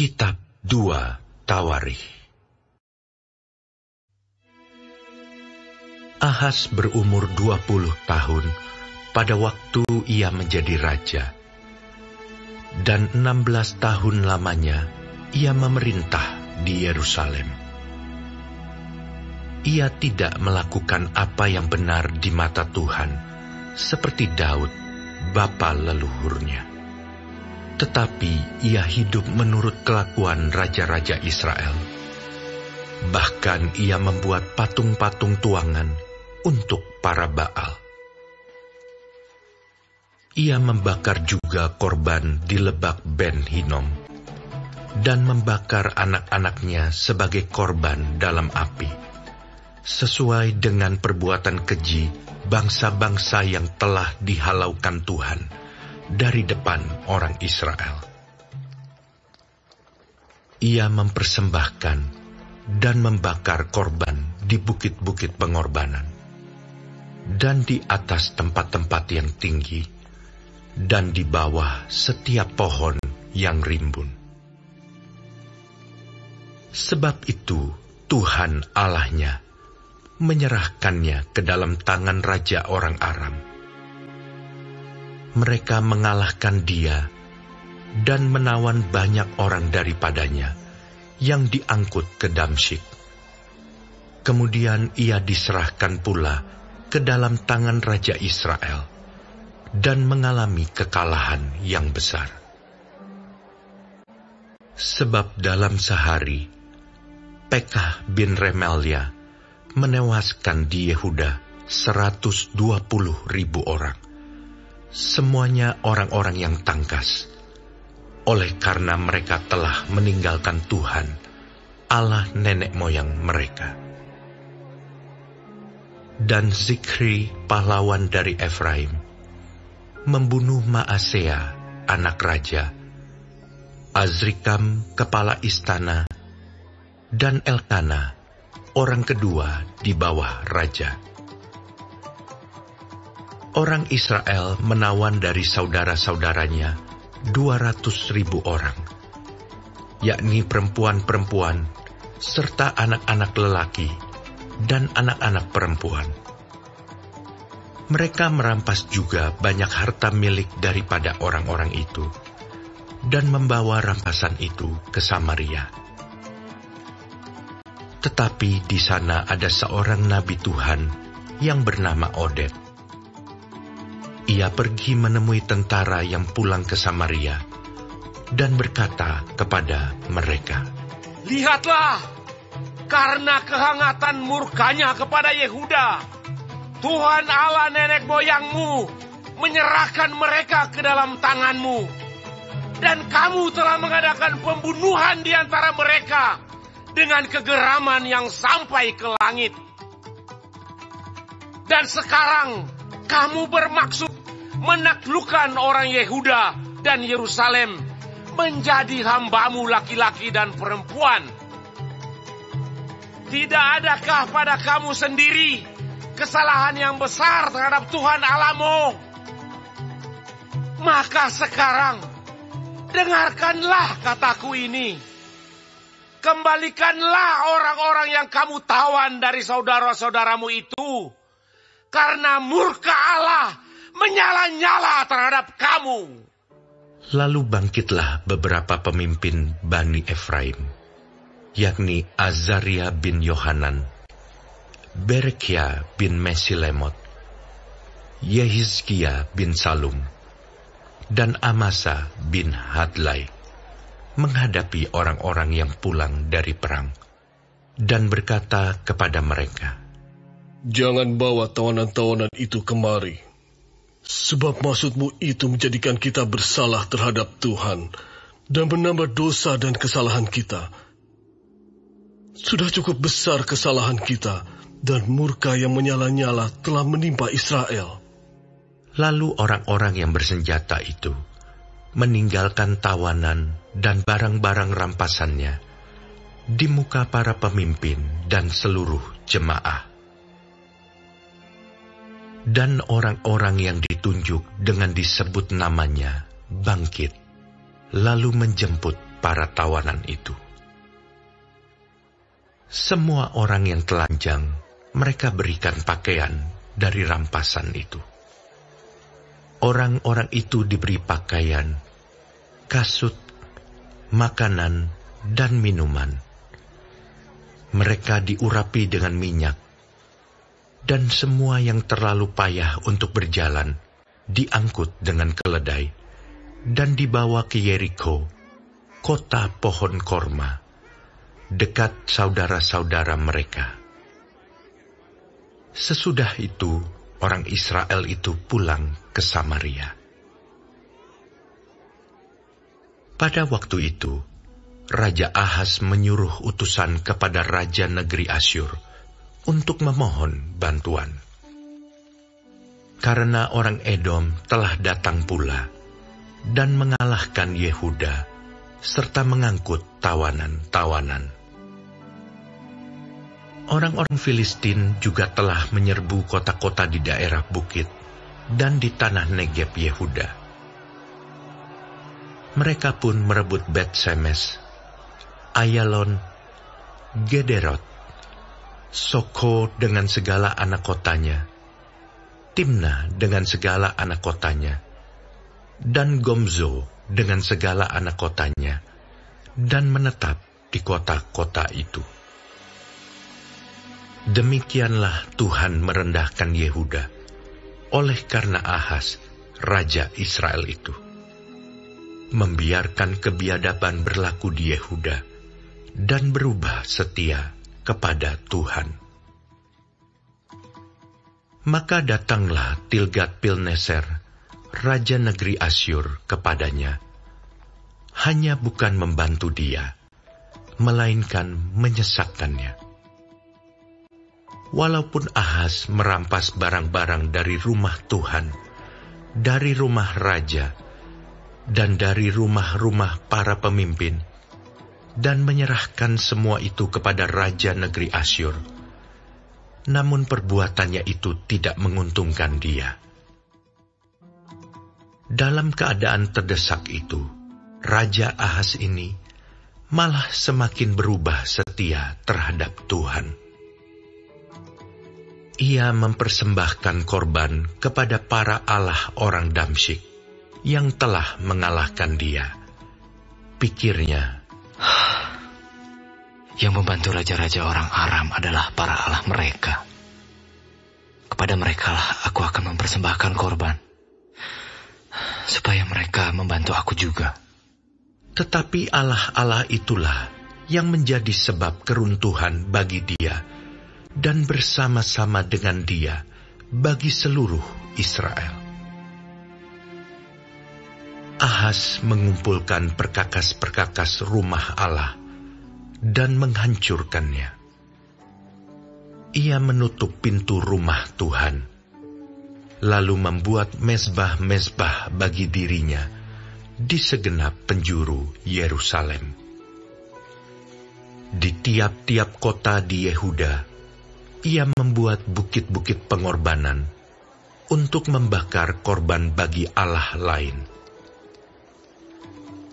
Kitab 2 Tawarikh. Ahaz berumur 20 tahun pada waktu ia menjadi raja. Dan 16 tahun lamanya ia memerintah di Yerusalem. Ia tidak melakukan apa yang benar di mata Tuhan, seperti Daud, bapa leluhurnya. Tetapi ia hidup menurut kelakuan raja-raja Israel. Bahkan ia membuat patung-patung tuangan untuk para Baal. Ia membakar juga korban di lebak Ben-Hinom dan membakar anak-anaknya sebagai korban dalam api, sesuai dengan perbuatan keji bangsa-bangsa yang telah dihalaukan Tuhan dari depan orang Israel. Ia mempersembahkan dan membakar korban di bukit-bukit pengorbanan, dan di atas tempat-tempat yang tinggi, dan di bawah setiap pohon yang rimbun. Sebab itu Tuhan Allahnya menyerahkannya ke dalam tangan raja orang Aram. Mereka mengalahkan dia dan menawan banyak orang daripadanya yang diangkut ke Damsyik. Kemudian ia diserahkan pula ke dalam tangan raja Israel dan mengalami kekalahan yang besar. Sebab dalam sehari, Pekah bin Remalia menewaskan di Yehuda 120.000 orang. Semuanya orang-orang yang tangkas, oleh karena mereka telah meninggalkan Tuhan, Allah nenek moyang mereka. Dan Zikri, pahlawan dari Efraim, membunuh Maasea, anak raja, Azrikam, kepala istana, dan Elkanah, orang kedua di bawah raja. Orang Israel menawan dari saudara-saudaranya 200.000 orang, yakni perempuan-perempuan, serta anak-anak lelaki dan anak-anak perempuan. Mereka merampas juga banyak harta milik daripada orang-orang itu, dan membawa rampasan itu ke Samaria. Tetapi di sana ada seorang nabi Tuhan yang bernama Odet. Ia pergi menemui tentara yang pulang ke Samaria dan berkata kepada mereka, "Lihatlah, karena kehangatan murkanya kepada Yehuda, Tuhan Allah nenek moyangmu menyerahkan mereka ke dalam tanganmu. Dan kamu telah mengadakan pembunuhan di antara mereka dengan kegeraman yang sampai ke langit. Dan sekarang kamu bermaksud menaklukkan orang Yehuda dan Yerusalem menjadi hambamu laki-laki dan perempuan. Tidak adakah pada kamu sendiri kesalahan yang besar terhadap Tuhan Allahmu? Maka sekarang dengarkanlah kataku ini. Kembalikanlah orang-orang yang kamu tawan dari saudara-saudaramu itu, karena murka Allah menyala-nyala terhadap kamu." Lalu bangkitlah beberapa pemimpin Bani Efraim, yakni Azaria bin Yohanan, Berkia bin Mesilemot, Yehizkia bin Salum, dan Amasa bin Hadlai, menghadapi orang-orang yang pulang dari perang, dan berkata kepada mereka, "Jangan bawa tawanan-tawanan itu kemari, sebab maksudmu itu menjadikan kita bersalah terhadap Tuhan dan menambah dosa dan kesalahan kita. Sudah cukup besar kesalahan kita, dan murka yang menyala-nyala telah menimpa Israel." Lalu orang-orang yang bersenjata itu meninggalkan tawanan dan barang-barang rampasannya di muka para pemimpin dan seluruh jemaah. Dan orang-orang yang ditunjuk dengan disebut namanya bangkit lalu menjemput para tawanan itu. Semua orang yang telanjang, mereka berikan pakaian dari rampasan itu. Orang-orang itu diberi pakaian, kasut, makanan, dan minuman. Mereka diurapi dengan minyak, dan semua yang terlalu payah untuk berjalan diangkut dengan keledai dan dibawa ke Yeriko, kota pohon korma, dekat saudara-saudara mereka. Sesudah itu, orang Israel itu pulang ke Samaria. Pada waktu itu, Raja Ahaz menyuruh utusan kepada Raja Negeri Asyur untuk memohon bantuan. Karena orang Edom telah datang pula dan mengalahkan Yehuda, serta mengangkut tawanan-tawanan. Orang-orang Filistin juga telah menyerbu kota-kota di daerah bukit dan di tanah Negeb Yehuda. Mereka pun merebut Bet-Semes, Ayalon, Gederot, Soko dengan segala anak kotanya, Timna dengan segala anak kotanya, dan Gomzo dengan segala anak kotanya, dan menetap di kota-kota itu. Demikianlah Tuhan merendahkan Yehuda oleh karena Ahaz, Raja Israel itu, membiarkan kebiadaban berlaku di Yehuda dan berubah setia kepada Tuhan. Maka datanglah Tilgat Pilneser, Raja Negeri Asyur, kepadanya, hanya bukan membantu dia, melainkan menyesatkannya. Walaupun Ahaz merampas barang-barang dari rumah Tuhan, dari rumah raja, dan dari rumah-rumah para pemimpin, dan menyerahkan semua itu kepada Raja Negeri Asyur, namun perbuatannya itu tidak menguntungkan dia. Dalam keadaan terdesak itu, Raja Ahaz ini malah semakin berubah setia terhadap Tuhan. Ia mempersembahkan korban kepada para allah orang Damsyik yang telah mengalahkan dia. Pikirnya, yang membantu raja-raja orang Aram adalah para allah mereka. Kepada merekalah aku akan mempersembahkan korban, supaya mereka membantu aku juga. Tetapi allah-allah itulah yang menjadi sebab keruntuhan bagi dia, dan bersama-sama dengan dia bagi seluruh Israel. Ahaz mengumpulkan perkakas-perkakas rumah Allah dan menghancurkannya. Ia menutup pintu rumah Tuhan, lalu membuat mezbah-mezbah bagi dirinya di segenap penjuru Yerusalem. Di tiap-tiap kota di Yehuda, ia membuat bukit-bukit pengorbanan untuk membakar korban bagi allah lain.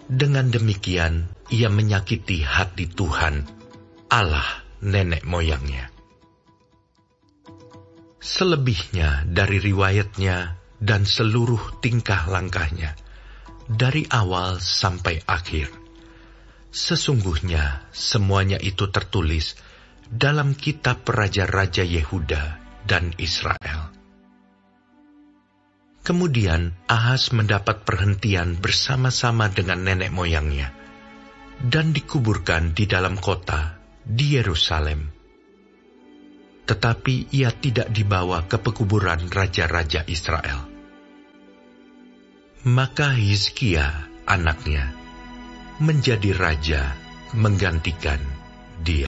Dengan demikian, ia menyakiti hati Tuhan, Allah nenek moyangnya. Selebihnya dari riwayatnya dan seluruh tingkah langkahnya, dari awal sampai akhir, sesungguhnya semuanya itu tertulis dalam kitab Raja-Raja Yehuda dan Israel. Kemudian Ahaz mendapat perhentian bersama-sama dengan nenek moyangnya dan dikuburkan di dalam kota di Yerusalem. Tetapi ia tidak dibawa ke pekuburan Raja-Raja Israel. Maka Hizkiah anaknya menjadi raja menggantikan dia.